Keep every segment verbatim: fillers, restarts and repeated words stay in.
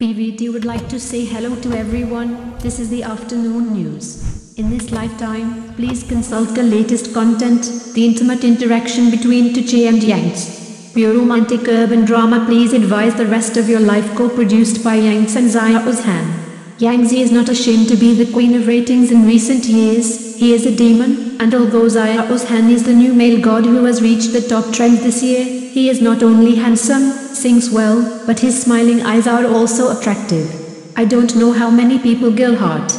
P V T would like to say hello to everyone. This is the afternoon news. In this lifetime, please consult the latest content, the intimate interaction between Tieu and Yang Zi. Pure romantic urban drama. Please advise the rest of your life, co-produced by Yang Zi and Xiao Zhan. Yang Zi is not ashamed to be the queen of ratings in recent years. He is a demon, and although Xiao Zhan is the new male god who has reached the top trend this year, he is not only handsome, sings well, but his smiling eyes are also attractive. I don't know how many people girl heart.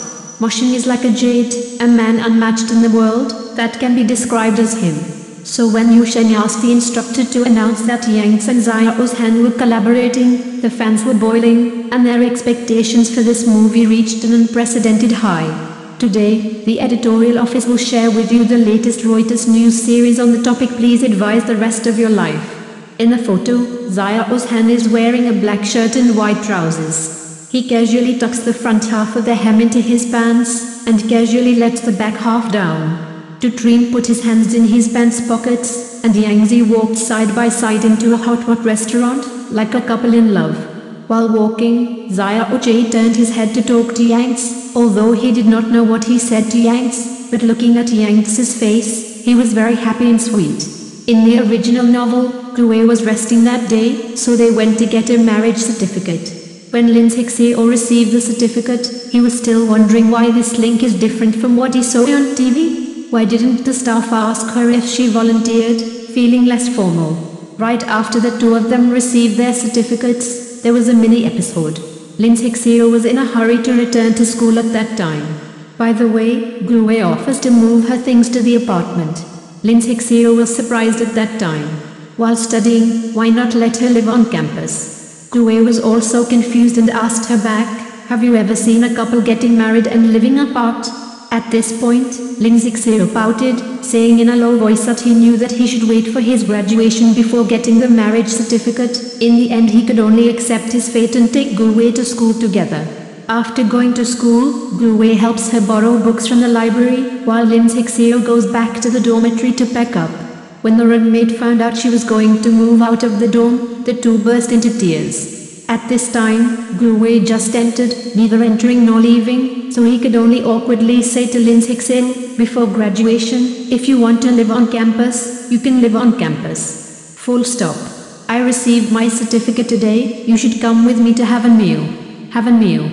Moshang is like a jade, a man unmatched in the world, that can be described as him. So when Yu Sheng asked the instructor to announce that Yang Zi and Xiao Zhan were collaborating, the fans were boiling, and their expectations for this movie reached an unprecedented high. Today, the editorial office will share with you the latest Reuters news series on the topic. Please advise the rest of your life. In the photo, Xiao Zhan is wearing a black shirt and white trousers. He casually tucks the front half of the hem into his pants, and casually lets the back half down. Tieu Trien put his hands in his pants pockets, and Yang Zi walked side by side into a hot hot restaurant, like a couple in love. While walking, Xiao Zhan turned his head to talk to Yang Zi, although he did not know what he said to Yang Zi, but looking at Yang Zi's face, he was very happy and sweet. In the original novel, Gu Wei was resting that day, so they went to get a marriage certificate. When Lin Zhixiao received the certificate, he was still wondering why this link is different from what he saw on T V. Why didn't the staff ask her if she volunteered, feeling less formal? Right after the two of them received their certificates, there was a mini-episode. Lin Zhixiao was in a hurry to return to school at that time. By the way, Gu Wei offers to move her things to the apartment. Lin Zhixiao was surprised at that time. While studying, why not let her live on campus? Gu Wei was also confused and asked her back, "Have you ever seen a couple getting married and living apart?" At this point, Lin Zhixiao pouted, saying in a low voice that he knew that he should wait for his graduation before getting the marriage certificate. In the end, he could only accept his fate and take Gu Wei to school together. After going to school, Gu Wei helps her borrow books from the library, while Lin Zhixiao goes back to the dormitory to pack up. When the roommate found out she was going to move out of the dorm, the two burst into tears. At this time, Gu Wei just entered, neither entering nor leaving, so he could only awkwardly say to Lin Zhixiao, "Before graduation, if you want to live on campus, you can live on campus. Full stop. I received my certificate today, you should come with me to have a meal. Have a meal."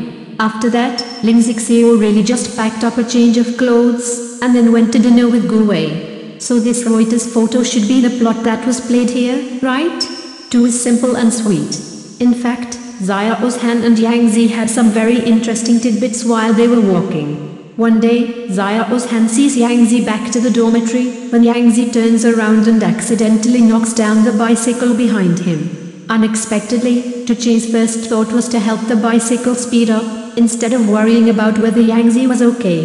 After that, Lin Zhixiao really just packed up a change of clothes, and then went to dinner with Gu Wei. So this Reuters photo should be the plot that was played here, right? Too simple and sweet. In fact, Xiao Zhan and Yang Zi had some very interesting tidbits while they were walking. One day, Xiao Zhan sees Yang Zi back to the dormitory, when Yang Zi turns around and accidentally knocks down the bicycle behind him. Unexpectedly, Tucci's first thought was to help the bicycle speed up, instead of worrying about whether Yang Zi was okay.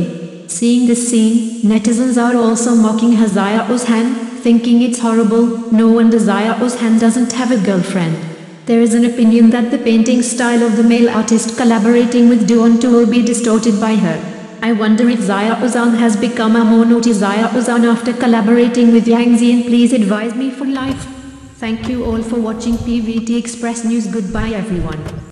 Seeing this scene, netizens are also mocking her Xiao Zhan, thinking it's horrible, no wonder Xiao Zhan doesn't have a girlfriend. There is an opinion that the painting style of the male artist collaborating with Doon Tu will be distorted by her. I wonder if Xiao Zhan has become a more naughty Xiao Zhan after collaborating with Yang Zi, and please advise me for life. Thank you all for watching P V T Express News. Goodbye everyone.